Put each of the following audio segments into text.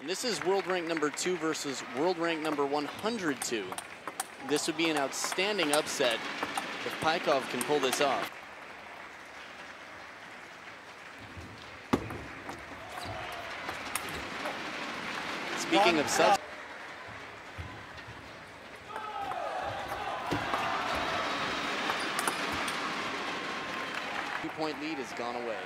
And this is world rank number 2 versus world rank number 102. This would be an outstanding upset if Paikov can pull this off. Speaking of subs. Two-point lead has gone away.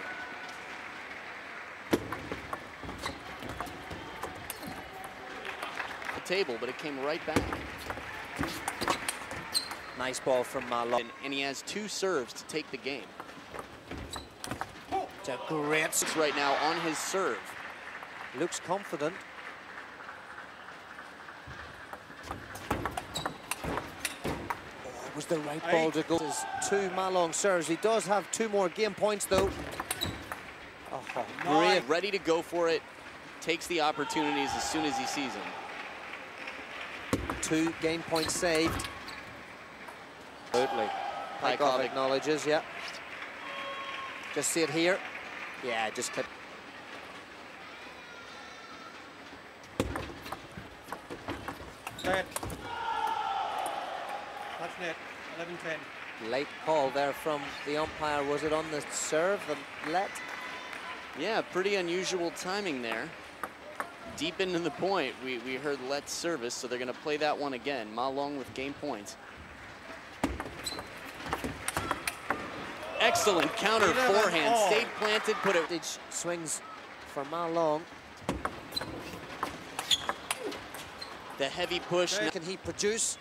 The table, but it came right back. Nice ball from Ma Long. And he has 2 serves to take the game. To Grants right now on his serve. Looks confident. Was the right ball to go to Ma Long serves. He does have 2 more game points though. Oh, great. Ready to go for it. Takes the opportunities as soon as he sees them. 2 game points saved. Absolutely. Paikov acknowledges, yeah. Just see it here. Yeah, just cut. That's net, 11-10. Late call there from the umpire. Was it on the serve, the let? Yeah, pretty unusual timing there. Deep into the point, we heard let service, so they're going to play that one again. Ma Long with game points. Excellent counter forehand. Stayed planted, put it. Swings for Ma Long. The heavy push. Can he produce?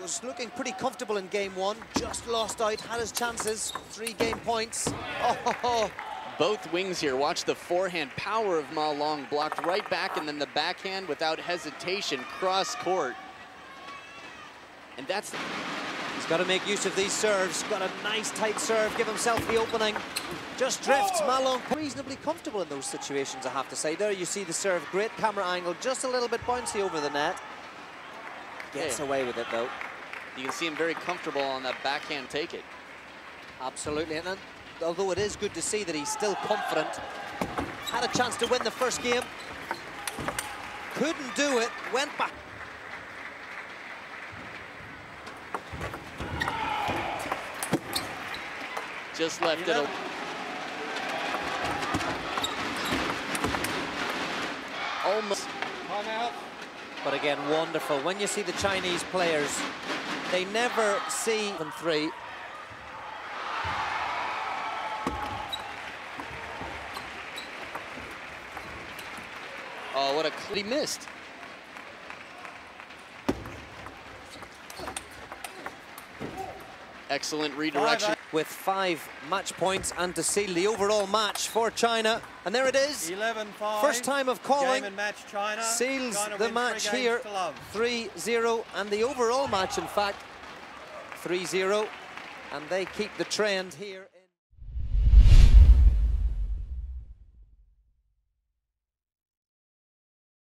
Was looking pretty comfortable in game 1, just lost out, had his chances, 3 game points. Oh. Both wings here, watch the forehand power of Ma Long, blocked right back, and then the backhand without hesitation, cross court. And that's... He's got to make use of these serves, got a nice tight serve, give himself the opening. Just drifts, Ma Long reasonably comfortable in those situations, I have to say. There you see the serve, great camera angle, just a little bit bouncy over the net. Gets away with it though. You can see him very comfortable on that backhand take it. Absolutely, and although it is good to see that he's still confident, had a chance to win the first game, couldn't do it, went back. Just left it. Almost. Time out. But again, wonderful. When you see the Chinese players, they never see them 3. Oh, what a he missed. Excellent redirection. With 5 match points and to seal the overall match for China. And there it is. 11-5. First time of calling. Game and match China. Seals China the match here. 3-0. And the overall match, in fact, 3-0. And they keep the trend here.